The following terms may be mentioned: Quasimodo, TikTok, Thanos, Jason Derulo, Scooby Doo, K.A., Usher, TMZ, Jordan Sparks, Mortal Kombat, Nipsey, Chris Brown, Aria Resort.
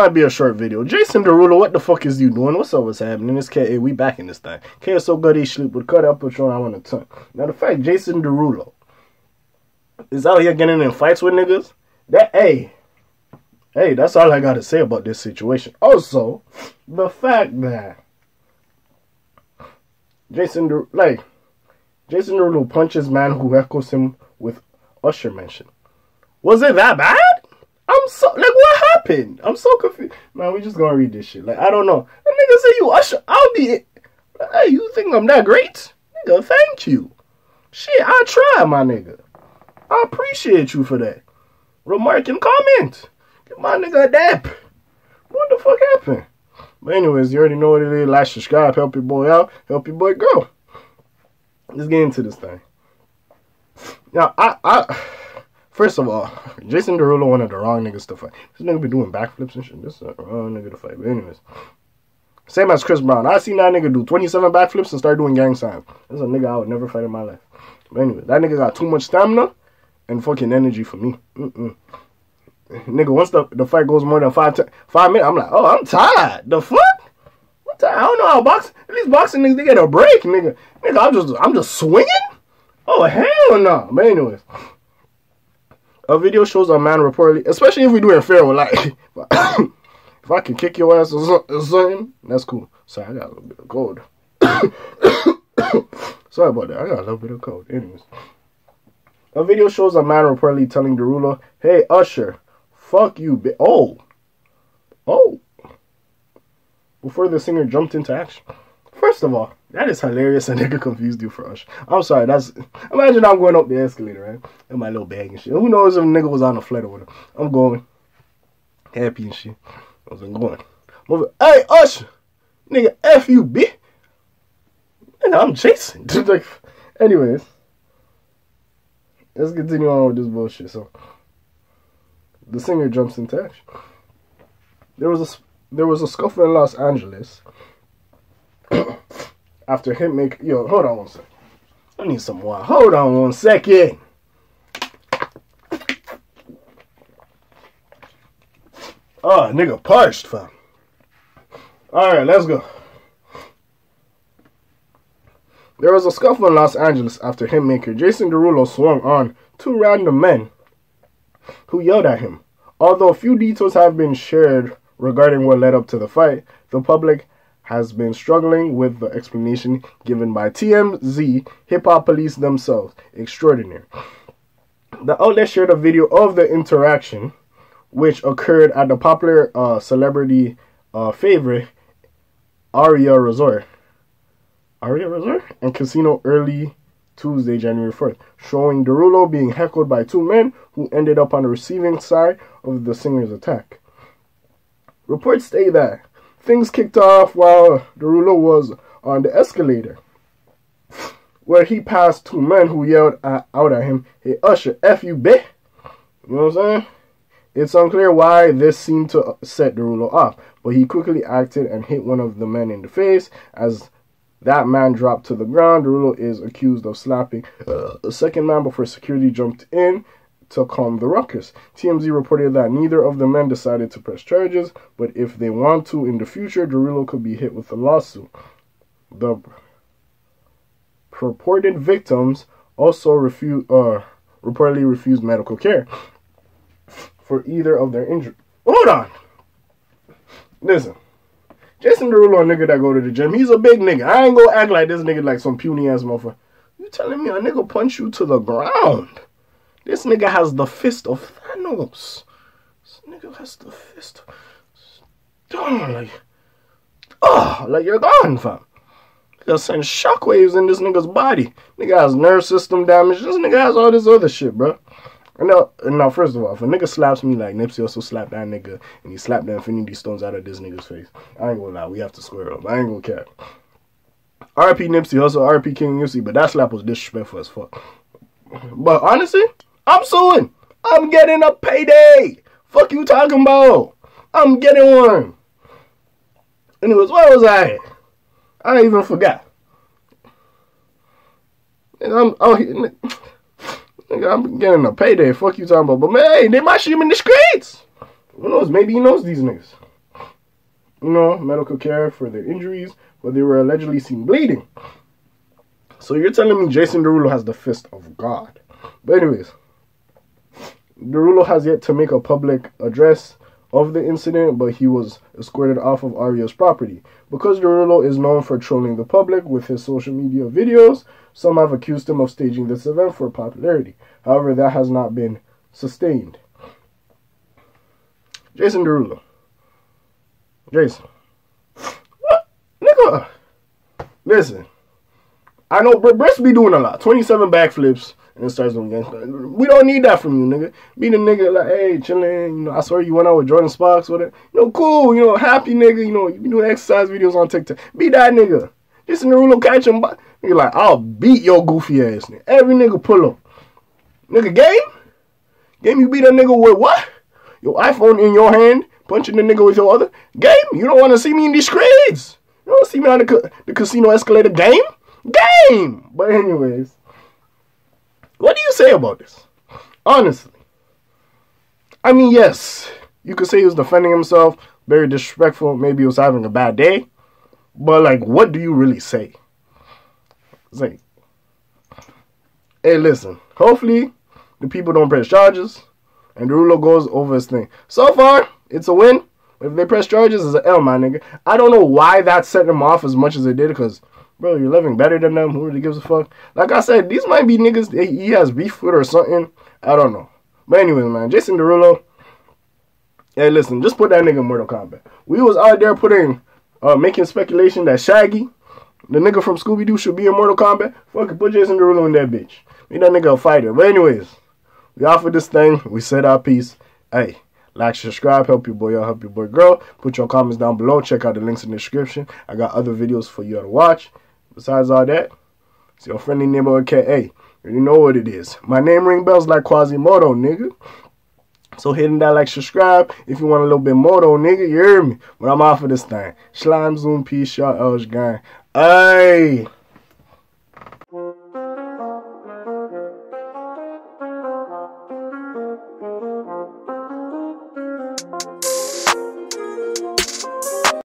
Might be a short video. Jason Derulo, what the fuck is you doing? What's up? What's happening? It's K.A. We back in this thing. K.A. so good he sleep with cut up, put your arm on the tongue. Now the fact Jason Derulo is out here getting in fights with niggas, that hey, that's all I gotta say about this situation. Also, the fact that Jason Derulo punches man who echoes him with Usher mention. Was it that bad? I'm so, like, what happened? I'm so confused. Man, we just gonna read this shit. Like, I don't know. That nigga say you Usher. I'll be it. Hey, you think I'm that great? Nigga, thank you. Shit, I tried, my nigga. I appreciate you for that. Remark and comment. Give my nigga a dap. What the fuck happened? But anyways, you already know what it is. Like, subscribe, help your boy out, help your boy grow. Let's get into this thing. Now, first of all, Jason Derulo one of the wrong niggas to fight. This nigga be doing backflips and shit. This is a wrong nigga to fight. But anyways, same as Chris Brown. I seen that nigga do 27 backflips and start doing gang signs. That's a nigga I would never fight in my life. But anyways, that nigga got too much stamina and fucking energy for me. Nigga, once the fight goes more than 5 minutes, I'm like, oh, I'm tired. The fuck? I'm tired. I don't know how boxing. At least boxing niggas, they get a break, nigga. Nigga, I'm just swinging. Oh hell no. But anyways. A video shows a man reportedly, especially if we do it fair, with like, if I can kick your ass or something, that's cool. Sorry, I got a little bit of cold. Sorry about that, I got a little bit of cold. Anyways, a video shows a man reportedly telling Derulo, "Hey Usher, fuck you, bitch." Oh. Before the singer jumped into action. First of all, that is hilarious. A nigga confused you for Usher. I'm sorry. That's imagine I'm going up the escalator, right? In my little bag and shit. Who knows if a nigga was on a flight or whatever? I'm going happy and shit. I wasn't going. Moving. Hey Usher, nigga, f you, bitch. And I'm Jason. Like, anyways, let's continue on with this bullshit. So, the singer jumps into action. There was a scuffle in Los Angeles. After him make yo, hold on one second. I need some water. Hold on one second. Oh, nigga parched, fam. Alright, let's go. There was a scuffle in Los Angeles after hitmaker Jason Derulo swung on two random men who yelled at him. Although few details have been shared regarding what led up to the fight, the public has been struggling with the explanation given by TMZ, hip-hop police themselves. Extraordinary. The outlet shared a video of the interaction, which occurred at the popular celebrity favorite, Aria Resort. Aria Resort? And Casino early Tuesday, January 4th, showing Derulo being heckled by two men who ended up on the receiving side of the singer's attack. Reports say that things kicked off while Derulo was on the escalator, where he passed two men who yelled out at him, "Hey Usher, F you, bitch." You know what I'm saying? It's unclear why this seemed to set Derulo off, but he quickly acted and hit one of the men in the face. As that man dropped to the ground, Derulo is accused of slapping a second man before security jumped in to calm the ruckus. TMZ reported that neither of the men decided to press charges, but if they want to in the future, Derulo could be hit with a lawsuit. The purported victims also reportedly refused medical care for either of their injuries. Hold on! Listen, Jason Derulo, a nigga that go to the gym, he's a big nigga. I ain't gonna act like this nigga like some puny ass motherfucker. You telling me a nigga punch you to the ground? This nigga has the fist of Thanos. This nigga has the fist. Like you're gone, fam. Nigga send shockwaves in this nigga's body. Nigga has nerve system damage. This nigga has all this other shit, bro. And now, first of all, if a nigga slaps me like Nipsey also slapped that nigga, and he slapped the Infinity Stones out of this nigga's face, I ain't gonna lie, we have to square up. I ain't gonna care. R.I.P. Nipsey, also R.I.P. King Nipsey, but that slap was disrespectful as fuck. But honestly, I'm suing. I'm getting a payday. Fuck you talking about? I'm getting one. Anyways, where was I at? I even forgot. And I'm out here. Nigga, I'm getting a payday. Fuck you talking about? But man, hey, they might shoot him in the streets. Who knows? Maybe he knows these niggas. medical care for their injuries, but they were allegedly seen bleeding. So you're telling me Jason Derulo has the fist of God. But anyways, Derulo has yet to make a public address of the incident, but he was escorted off of Aria's property. Because Derulo is known for trolling the public with his social media videos, some have accused him of staging this event for popularity. However, that has not been sustained. Jason Derulo. Jason. What? Nigga. Listen. I know Brits be doing a lot. 27 backflips. And it starts doing gangs. We don't need that from you, nigga. Be the nigga like, hey, chilling. You know, I swear you went out with Jordan Sparks, whatever. You know, cool. You know, happy nigga. You know, you be doing exercise videos on TikTok. Be that nigga. Just in the Derulo catch him. Nigga like, I'll beat your goofy ass, nigga. Every nigga pull up. Nigga, game? Game, you beat a nigga with what? Your iPhone in your hand, punching the nigga with your other? Game? You don't want to see me in these streets. You don't see me on the casino escalator. Game? Game! But anyways, what do you say about this? Honestly. I mean, yes, you could say he was defending himself, very disrespectful, maybe he was having a bad day. But, like, what do you really say? It's like, hey, listen, hopefully the people don't press charges and Derulo goes over his thing. So far, it's a win. If they press charges, it's an L, my nigga. I don't know why that set him off as much as it did, because, bro, you're living better than them. Who really gives a fuck? Like I said, these might be niggas he has beef with or something. I don't know. But anyways, man, Jason Derulo. Hey, listen, just put that nigga in Mortal Kombat. We was out there putting, making speculation that Shaggy, the nigga from Scooby Doo, should be in Mortal Kombat. Fucking put Jason Derulo in that bitch. Make that nigga a fighter. But anyways, we offered this thing. We said our piece. Hey. Like, subscribe, help your boy out, help your boy girl. Put your comments down below. Check out the links in the description. I got other videos for you to watch. Besides all that, it's your friendly neighborhood K.A. You know what it is. My name ring bells like Quasimodo, nigga. So hitting that like, subscribe. If you want a little bit more though, nigga, you hear me? But I'm off of this thing. Slime, zoom, peace, y'all, elsh gang. Ayy.